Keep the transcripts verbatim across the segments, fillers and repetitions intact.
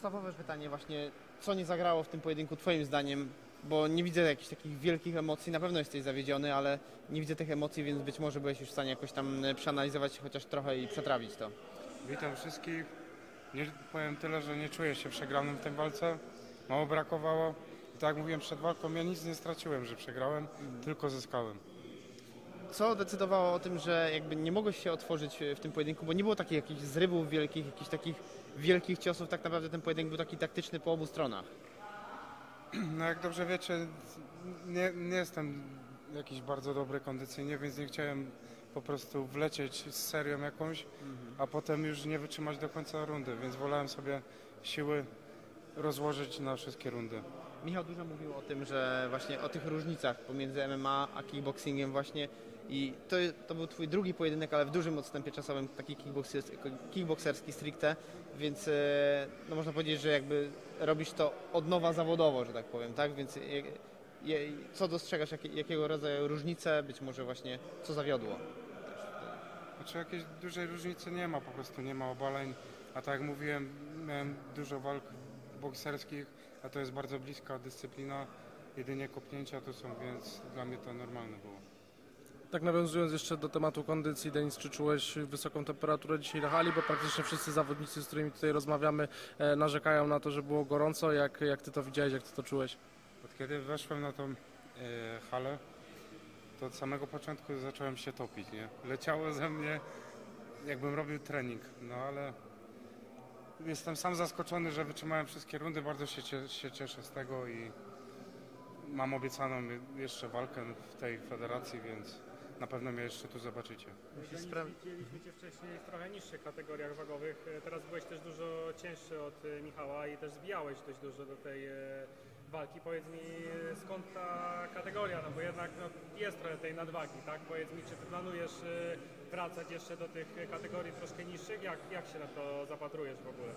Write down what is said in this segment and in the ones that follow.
podstawowe pytanie właśnie, co nie zagrało w tym pojedynku twoim zdaniem? Bo nie widzę jakichś takich wielkich emocji, na pewno jesteś zawiedziony, ale nie widzę tych emocji, więc być może byłeś już w stanie jakoś tam przeanalizować chociaż trochę i przetrawić to. Witam wszystkich. Nie, powiem tyle, że nie czuję się przegranym w tej walce. Mało brakowało. I tak jak mówiłem przed walką, ja nic nie straciłem, że przegrałem, mm. tylko zyskałem. Co decydowało o tym, że jakby nie mogłeś się otworzyć w tym pojedynku, bo nie było takich jakichś zrywów wielkich, jakichś takich wielkich ciosów, tak naprawdę ten pojedynek był taki taktyczny po obu stronach? No jak dobrze wiecie, nie, nie jestem jakiś bardzo dobry kondycyjnie, więc nie chciałem po prostu wlecieć z serią jakąś, mhm. a potem już nie wytrzymać do końca rundy, więc wolałem sobie siły rozłożyć na wszystkie rundy. Michał dużo mówił o tym, że właśnie o tych różnicach pomiędzy M M A a kickboxingiem właśnie i to, to był twój drugi pojedynek, ale w dużym odstępie czasowym, taki kickboxerski, kickboxerski stricte, więc no można powiedzieć, że jakby robisz to od nowa zawodowo, że tak powiem, tak? Więc je, je, co dostrzegasz, jak, jakiego rodzaju różnice, być może właśnie co zawiodło? Znaczy jakiejś dużej różnicy nie ma, po prostu nie ma obaleń, a tak jak mówiłem, miałem dużo walk bokserskich, a to jest bardzo bliska dyscyplina, jedynie kopnięcia to są, więc dla mnie to normalne było. Tak nawiązując jeszcze do tematu kondycji, Denis, czy czułeś wysoką temperaturę dzisiaj na hali, bo praktycznie wszyscy zawodnicy, z którymi tutaj rozmawiamy, narzekają na to, że było gorąco. Jak, jak ty to widziałeś, jak ty to czułeś? Od kiedy weszłem na tą yy, halę, to od samego początku zacząłem się topić, nie? Leciało ze mnie, jakbym robił trening, no ale... Jestem sam zaskoczony, że wytrzymałem wszystkie rundy, bardzo się, cie, się cieszę z tego i mam obiecaną jeszcze walkę w tej federacji, więc na pewno mnie jeszcze tu zobaczycie. Widzieliśmy Cię wcześniej w trochę niższych kategoriach wagowych, teraz byłeś też dużo cięższy od Michała i też zbijałeś dość dużo do tej walki. Powiedz mi, skąd ta kategoria, no bo jednak no, jest trochę tej nadwagi, tak? Powiedz mi, czy Ty planujesz wracać jeszcze do tych kategorii troszkę niższych? Jak, jak się na to zapatrujesz w ogóle?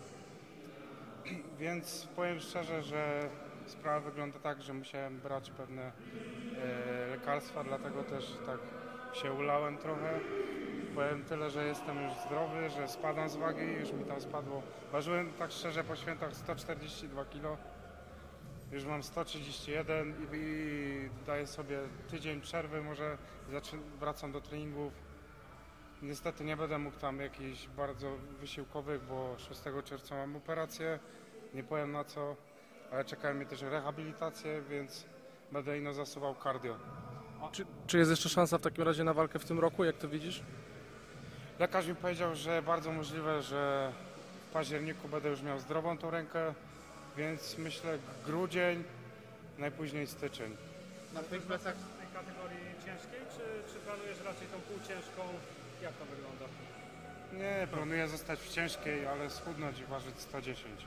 Więc powiem szczerze, że sprawa wygląda tak, że musiałem brać pewne e, lekarstwa, dlatego też tak się ulałem trochę. Powiem tyle, że jestem już zdrowy, że spadam z wagi, już mi tam spadło. Ważyłem tak szczerze po świętach sto czterdzieści dwa kilo. Już mam sto trzydzieści jeden i, i daję sobie tydzień przerwy, może wracam do treningów. Niestety nie będę mógł tam jakichś bardzo wysiłkowych, bo szóstego czerwca mam operację, nie powiem na co, ale czekają mnie też rehabilitacje, więc będę ino zasuwał cardio. Czy, czy jest jeszcze szansa w takim razie na walkę w tym roku, jak to widzisz? Lekarz mi powiedział, że bardzo możliwe, że w październiku będę już miał zdrową tą rękę. Więc myślę grudzień, najpóźniej styczeń. Na tych plecach w tej kategorii ciężkiej, czy, czy planujesz raczej tą półciężką? Jak to wygląda? Nie, planuję zostać w ciężkiej, ale schudnąć i ważyć sto dziesięć.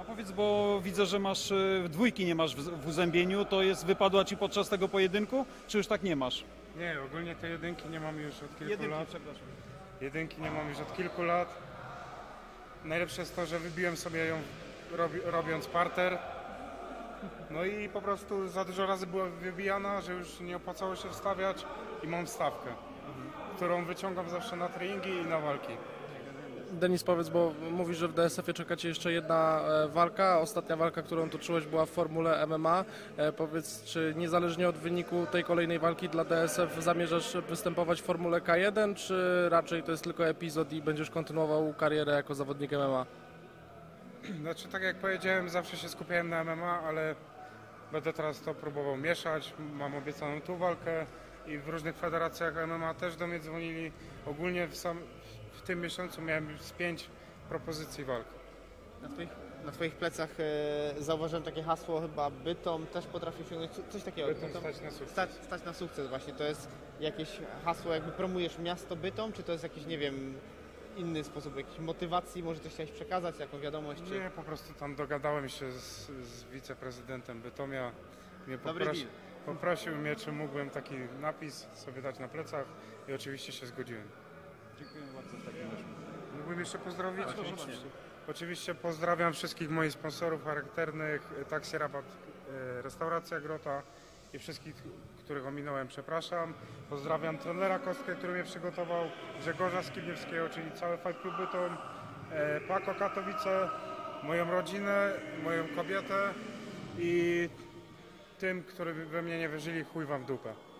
A powiedz, bo widzę, że masz dwójki nie masz w uzębieniu, to jest wypadła ci podczas tego pojedynku, czy już tak nie masz? Nie, ogólnie te jedynki nie mam już od kilku jedynki, lat. Przepraszam. Jedynki nie mam już od kilku lat. Najlepsze jest to, że wybiłem sobie ją Robi, robiąc parter, no i po prostu za dużo razy była wybijana, że już nie opłacało się wstawiać i mam wstawkę, mhm. którą wyciągam zawsze na treningi i na walki. Denis, powiedz, bo mówisz, że w D S F-ie czeka Cię jeszcze jedna walka, ostatnia walka, którą toczyłeś, była w formule M M A. Powiedz, czy niezależnie od wyniku tej kolejnej walki dla D S F zamierzasz występować w formule K jeden, czy raczej to jest tylko epizod i będziesz kontynuował karierę jako zawodnik M M A? Znaczy, tak jak powiedziałem, zawsze się skupiałem na M M A, ale będę teraz to próbował mieszać. Mam obiecaną tu walkę i w różnych federacjach M M A też do mnie dzwonili. Ogólnie w, sam, w tym miesiącu miałem już z pięć propozycji walk. Na twoich, na twoich plecach e, zauważyłem takie hasło chyba Bytom też potrafi osiągnąć coś takiego. Bytom, Bytom stać na sukces. Stać, stać na sukces właśnie. To jest jakieś hasło, jakby promujesz miasto Bytom, czy to jest jakiś, nie wiem... inny sposób, jakiejś motywacji, może coś chciałeś przekazać, jaką wiadomość? Czy... Nie, po prostu tam dogadałem się z, z wiceprezydentem Bytomia. Mnie popros... Poprosił mnie, czy mógłbym taki napis sobie dać na plecach i oczywiście się zgodziłem. Dziękuję bardzo. Mógłbym jeszcze pozdrowić? Oczywiście. Oczywiście pozdrawiam wszystkich moich sponsorów charakternych, Taxi Rabat, Restauracja Grota i wszystkich, których ominąłem, przepraszam. Pozdrawiam trenera Kostkę, który mnie przygotował, Grzegorza Skibnewskiego, czyli cały Fight Club Bytom, e, Paco Katowice, moją rodzinę, moją kobietę i tym, którzy we mnie nie wierzyli, chuj wam w dupę.